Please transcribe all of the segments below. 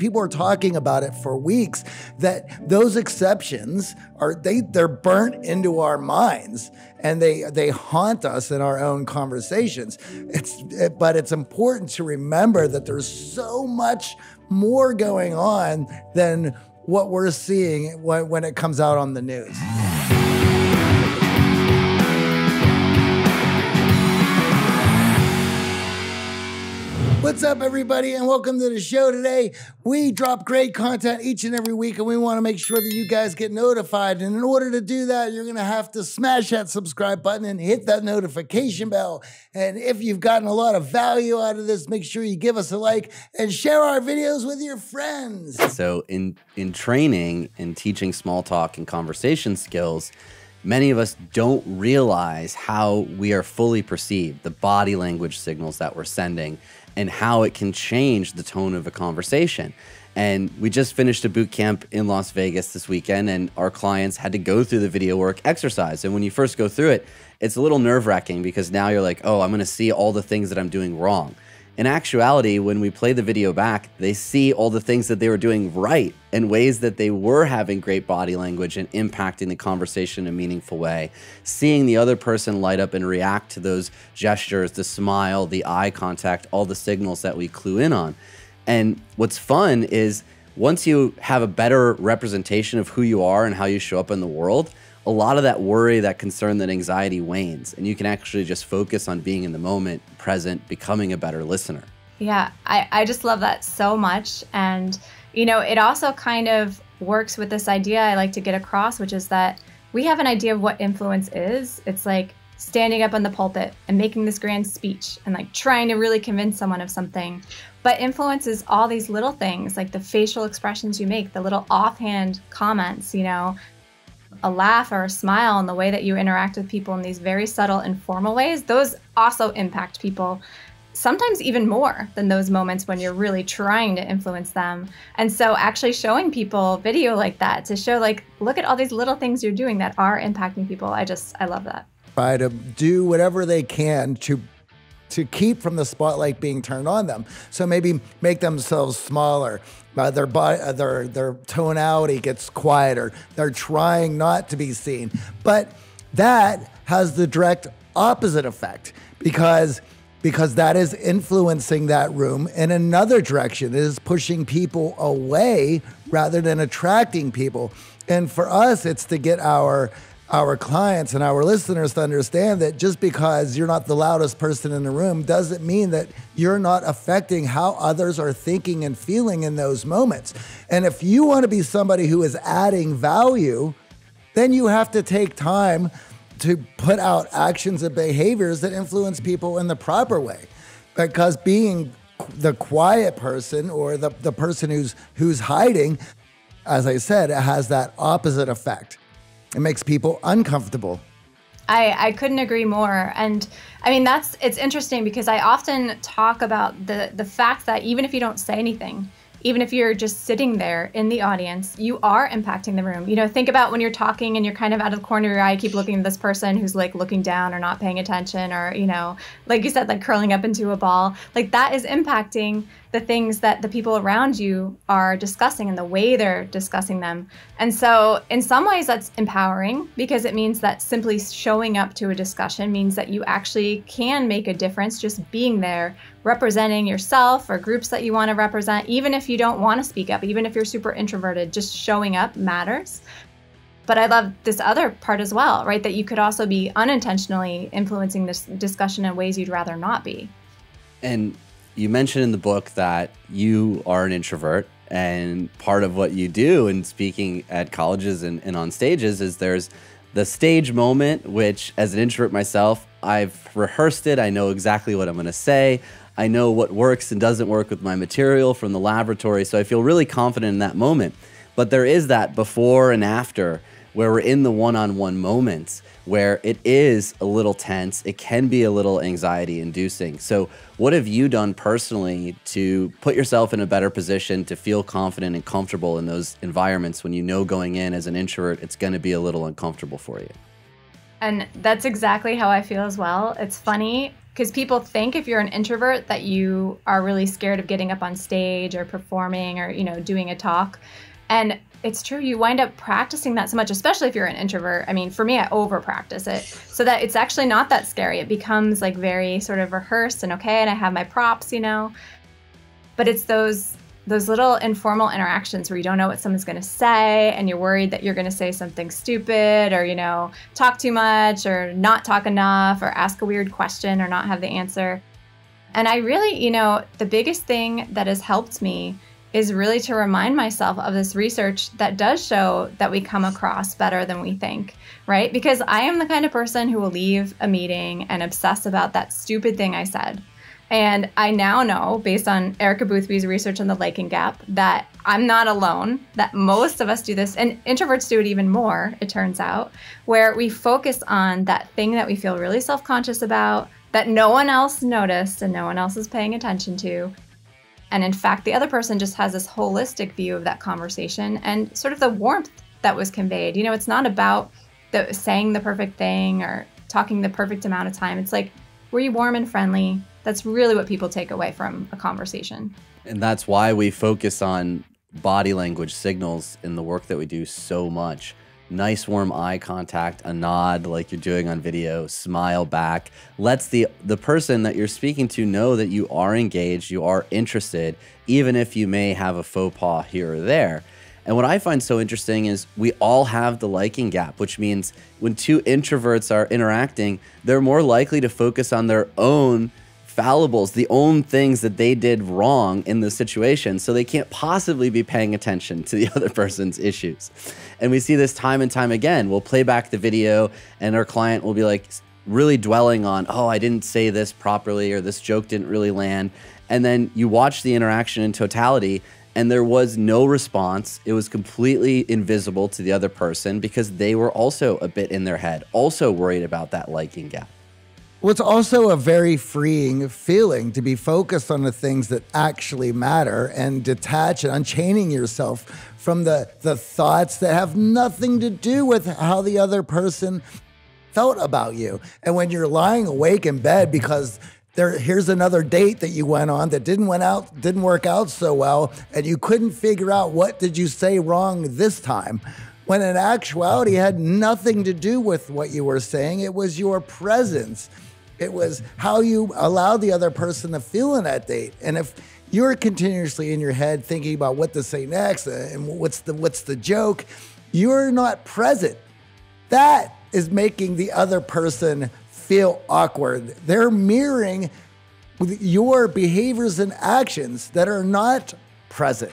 People are talking about it for weeks, that those exceptions are, they're burnt into our minds and they haunt us in our own conversations. But it's important to remember that there's so much more going on than what we're seeing when it comes out on the news. What's up, everybody, and welcome to the show today. We drop great content each and every week, and we want to make sure that you guys get notified. And in order to do that, you're going to have to smash that subscribe button and hit that notification bell. And if you've gotten a lot of value out of this, make sure you give us a like and share our videos with your friends. So in training and teaching small talk and conversation skills, many of us don't realize how we are fully perceived, the body language signals that we're sending, and how it can change the tone of a conversation. And we just finished a boot camp in Las Vegas this weekend, and our clients had to go through the video work exercise. And when you first go through it, it's a little nerve-wracking because now you're like, oh, I'm gonna see all the things that I'm doing wrong. In actuality, when we play the video back, they see all the things that they were doing right and ways that they were having great body language and impacting the conversation in a meaningful way. Seeing the other person light up and react to those gestures, the smile, the eye contact, all the signals that we clue in on. And what's fun is once you have a better representation of who you are and how you show up in the world, a lot of that worry, that concern, that anxiety wanes, and you can actually just focus on being in the moment, present, becoming a better listener. Yeah, I just love that so much. And, you know, it also kind of works with this idea I like to get across, which is that we have an idea of what influence is. It's like standing up on the pulpit and making this grand speech and like trying to really convince someone of something. But influence is all these little things, like the facial expressions you make, the little offhand comments, you know, a laugh or a smile, and the way that you interact with people in these very subtle, informal ways, those also impact people, sometimes even more than those moments when you're really trying to influence them. And so actually showing people video like that to show, like, look at all these little things you're doing that are impacting people. I love that. Try to do whatever they can to keep from the spotlight being turned on them. So maybe make themselves smaller, their body, their tonality gets quieter. They're trying not to be seen. But that has the direct opposite effect because that is influencing that room in another direction. It is pushing people away rather than attracting people. And for us, it's to get our clients and our listeners to understand that just because you're not the loudest person in the room doesn't mean that you're not affecting how others are thinking and feeling in those moments. And if you want to be somebody who is adding value, then you have to take time to put out actions and behaviors that influence people in the proper way. Because being the quiet person or the person who's hiding, as I said, it has that opposite effect. It makes people uncomfortable. I couldn't agree more. And I mean, it's interesting because I often talk about the fact that even if you don't say anything, even if you're just sitting there in the audience, you are impacting the room. You know, think about when you're talking and you're kind of out of the corner of your eye, you keep looking at this person who's like looking down or not paying attention or, you know, like you said, like curling up into a ball. Like that is impacting the things that the people around you are discussing and the way they're discussing them. And so in some ways that's empowering because it means that simply showing up to a discussion means that you actually can make a difference just being there, representing yourself or groups that you want to represent, even if you don't want to speak up, even if you're super introverted, just showing up matters. But I love this other part as well, right? That you could also be unintentionally influencing this discussion in ways you'd rather not be. And you mentioned in the book that you are an introvert, and part of what you do in speaking at colleges and on stages is there's the stage moment, which as an introvert myself, I've rehearsed it. I know exactly what I'm gonna say. I know what works and doesn't work with my material from the laboratory. So I feel really confident in that moment. But there is that before and after where we're in the one-on-one moments where it is a little tense, it can be a little anxiety inducing. So what have you done personally to put yourself in a better position to feel confident and comfortable in those environments when you know going in as an introvert, it's gonna be a little uncomfortable for you? And that's exactly how I feel as well. It's funny, Because people think if you're an introvert that you are really scared of getting up on stage or performing or, you know, doing a talk. And it's true, you wind up practicing that so much, especially if you're an introvert. I mean, for me, I over practice it so that it's actually not that scary. It becomes like very sort of rehearsed and okay, and I have my props, you know. But it's those little informal interactions where you don't know what someone's going to say and you're worried that you're going to say something stupid or, you know, talk too much or not talk enough or ask a weird question or not have the answer. And I really, you know, the biggest thing that has helped me is really to remind myself of this research that does show that we come across better than we think, right? Because I am the kind of person who will leave a meeting and obsess about that stupid thing I said. And I now know, based on Erica Boothby's research on the liking gap, that I'm not alone, that most of us do this, and introverts do it even more, it turns out, where we focus on that thing that we feel really self-conscious about, that no one else noticed and no one else is paying attention to. And in fact, the other person just has this holistic view of that conversation and sort of the warmth that was conveyed. You know, it's not about saying the perfect thing or talking the perfect amount of time. It's like, were you warm and friendly? That's really what people take away from a conversation. And that's why we focus on body language signals in the work that we do so much. Nice warm eye contact, a nod like you're doing on video, smile back. Lets the person that you're speaking to know that you are engaged, you are interested, even if you may have a faux pas here or there. And what I find so interesting is we all have the liking gap, which means when two introverts are interacting, they're more likely to focus on their own fallibles, the own things that they did wrong in the situation, so they can't possibly be paying attention to the other person's issues. And we see this time and time again. We'll play back the video and our client will be like really dwelling on, oh, I didn't say this properly, or this joke didn't really land. And then you watch the interaction in totality and there was no response. It was completely invisible to the other person because they were also a bit in their head, also worried about that liking gap. Well, it's also a very freeing feeling to be focused on the things that actually matter and detach and unchaining yourself from the thoughts that have nothing to do with how the other person felt about you. And when you're lying awake in bed because here's another date that you went on that didn't work out so well, and you couldn't figure out what did you say wrong this time, when in actuality it had nothing to do with what you were saying. It was your presence. It was how you allowed the other person to feel on that date. And if you're continuously in your head thinking about what to say next and what's the joke, you're not present. That is making the other person feel awkward. They're mirroring your behaviors and actions that are not present.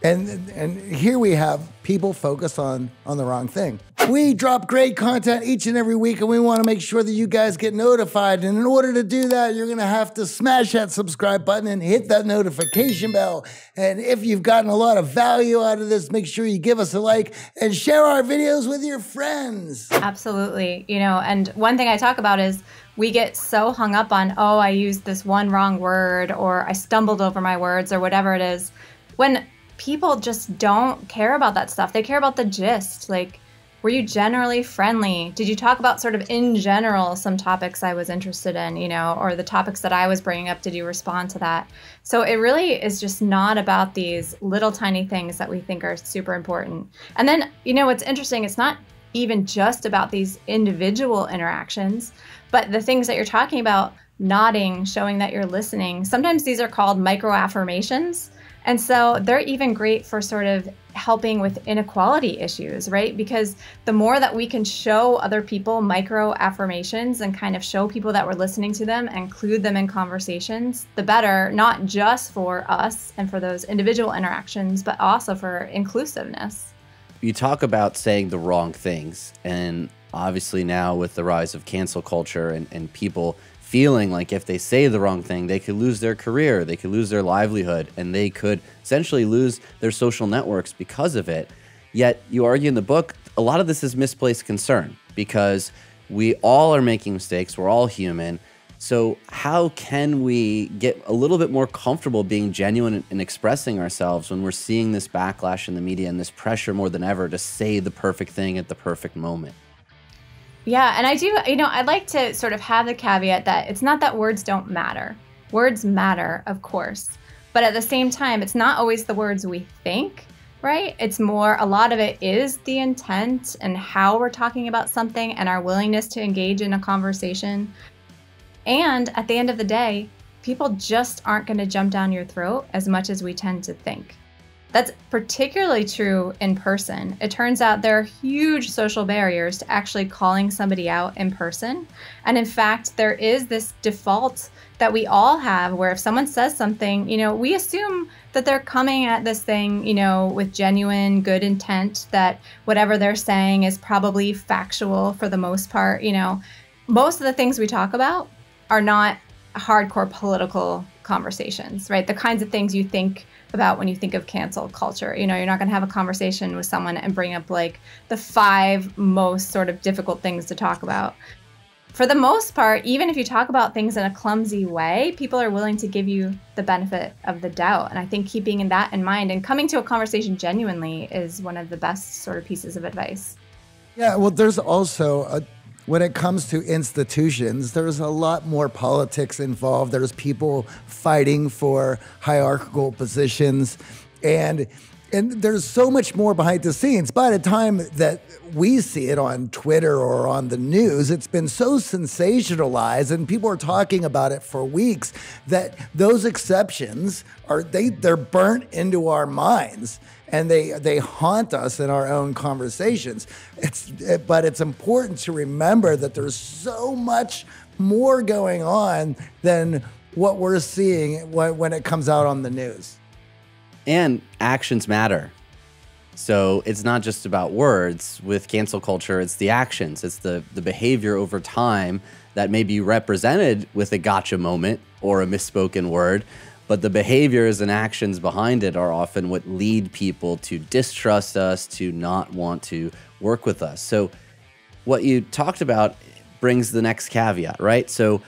And here we have people focus on the wrong thing. We drop great content each and every week, and we want to make sure that you guys get notified. And in order to do that, you're going to have to smash that subscribe button and hit that notification bell. And if you've gotten a lot of value out of this, make sure you give us a like and share our videos with your friends. Absolutely. You know, and one thing I talk about is we get so hung up on, oh, I used this one wrong word, or I stumbled over my words, or whatever it is, when people just don't care about that stuff. They care about the gist. Like, were you generally friendly? Did you talk about sort of in general some topics I was interested in, you know, or the topics that I was bringing up? Did you respond to that? So it really is just not about these little tiny things that we think are super important. And then, you know, what's interesting, it's not even just about these individual interactions, but the things that you're talking about, nodding, showing that you're listening. Sometimes these are called microaffirmations. And so they're even great for sort of helping with inequality issues, right? Because the more that we can show other people micro affirmations and kind of show people that we're listening to them and include them in conversations, the better, not just for us and for those individual interactions, but also for inclusiveness. You talk about saying the wrong things. And obviously now with the rise of cancel culture and people feeling like if they say the wrong thing, they could lose their career, they could lose their livelihood, and they could essentially lose their social networks because of it. Yet you argue in the book, a lot of this is misplaced concern because we all are making mistakes, we're all human. So how can we get a little bit more comfortable being genuine and expressing ourselves when we're seeing this backlash in the media and this pressure more than ever to say the perfect thing at the perfect moment? Yeah, and I do, you know, I like to sort of have the caveat that it's not that words don't matter. Words matter, of course. But at the same time, it's not always the words we think, right? It's more, a lot of it is the intent and how we're talking about something and our willingness to engage in a conversation. And at the end of the day, people just aren't going to jump down your throat as much as we tend to think. That's particularly true in person. It turns out there are huge social barriers to actually calling somebody out in person. And in fact, there is this default that we all have where if someone says something, you know, we assume that they're coming at this thing, you know, with genuine good intent, that whatever they're saying is probably factual for the most part. You know, most of the things we talk about are not hardcore political conversations, right? The kinds of things you think about when you think of cancel culture. You know, you're not going to have a conversation with someone and bring up like the 5 most sort of difficult things to talk about. For the most part, even if you talk about things in a clumsy way, people are willing to give you the benefit of the doubt. And I think keeping that in mind and coming to a conversation genuinely is one of the best sort of pieces of advice. Yeah, well, there's also a when it comes to institutions, there's a lot more politics involved. There's people fighting for hierarchical positions. And there's so much more behind the scenes. By the time that we see it on Twitter or on the news, it's been so sensationalized and people are talking about it for weeks that those exceptions are, they're burnt into our minds and they haunt us in our own conversations. But it's important to remember that there's so much more going on than what we're seeing when it comes out on the news. And actions matter. So it's not just about words. With cancel culture, it's the actions. It's the behavior over time that may be represented with a gotcha moment or a misspoken word, but the behaviors and actions behind it are often what lead people to distrust us, to not want to work with us. So what you talked about brings the next caveat, right? So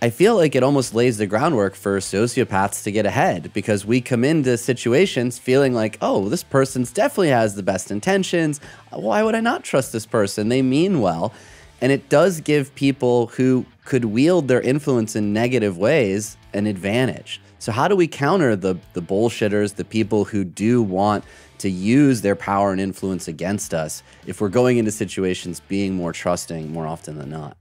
I feel like it almost lays the groundwork for sociopaths to get ahead because we come into situations feeling like, oh, this person definitely has the best intentions. Why would I not trust this person? They mean well. And it does give people who could wield their influence in negative ways an advantage. So how do we counter the bullshitters, the people who do want to use their power and influence against us if we're going into situations being more trusting more often than not?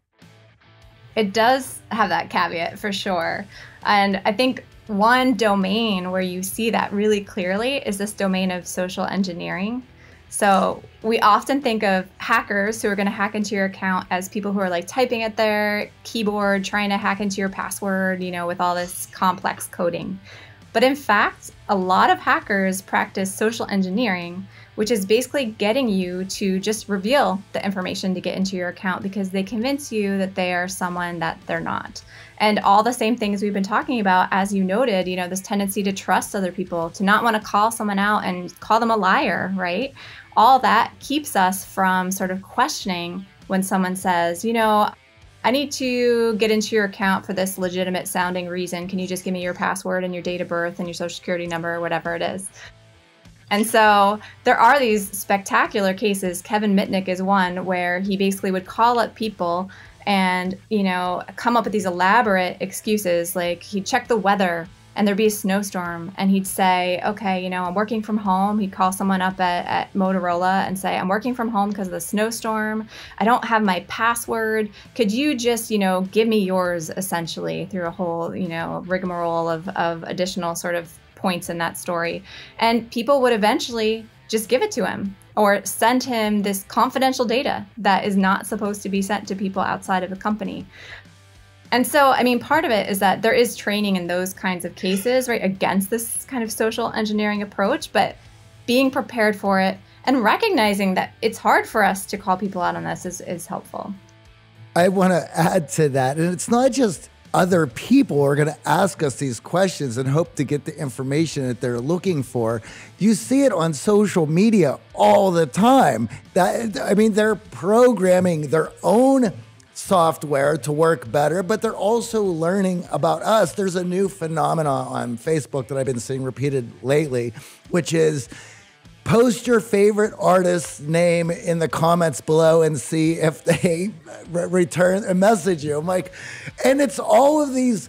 It does have that caveat for sure. And I think one domain where you see that really clearly is this domain of social engineering. So we often think of hackers who are going to hack into your account as people who are like typing at their keyboard, trying to hack into your password, you know, with all this complex coding. But in fact, a lot of hackers practice social engineering, which is basically getting you to just reveal the information to get into your account because they convince you that they are someone that they're not. And all the same things we've been talking about, as you noted, you know, this tendency to trust other people, to not want to call someone out and call them a liar, right? All that keeps us from sort of questioning when someone says, you know, I need to get into your account for this legitimate sounding reason. Can you just give me your password and your date of birth and your social security number or whatever it is? And so there are these spectacular cases. Kevin Mitnick is one where he basically would call up people and, you know, come up with these elaborate excuses. Like he'd check the weather and there'd be a snowstorm and he'd say, okay, you know, I'm working from home. He'd call someone up at Motorola and say, I'm working from home because of the snowstorm. I don't have my password. Could you just, you know, give me yours essentially through a whole, you know, rigmarole of additional sort of points in that story. And people would eventually just give it to him or send him this confidential data that is not supposed to be sent to people outside of the company. And so, I mean, part of it is that there is training in those kinds of cases, right, against this kind of social engineering approach, but being prepared for it and recognizing that it's hard for us to call people out on this is helpful. I want to add to that, and it's not just other people are going to ask us these questions and hope to get the information that they're looking for. You see it on social media all the time. That, I mean, they're programming their own software to work better, but they're also learning about us. There's a new phenomenon on Facebook that I've been seeing repeated lately, which is Post your favorite artist's name in the comments below and see if they return and message you. I'm like, and it's all of these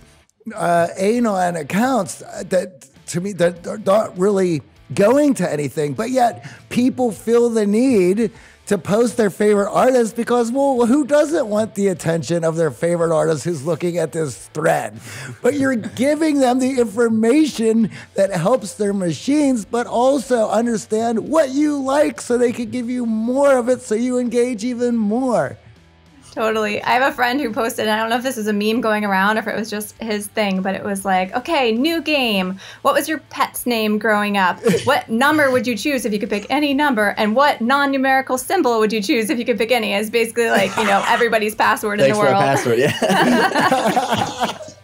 anon accounts that, to me, that are not really going to anything, but yet people feel the need to post their favorite artist because, well, who doesn't want the attention of their favorite artist who's looking at this thread? But you're giving them the information that helps their machines, but also understand what you like so they can give you more of it so you engage even more. Totally. I have a friend who posted, and I don't know if this is a meme going around or if it was just his thing, but it was like, okay, new game. What was your pet's name growing up? What number would you choose if you could pick any number? And what non-numerical symbol would you choose if you could pick any? It's basically like, you know, everybody's password in the world. Thanks for a password, yeah.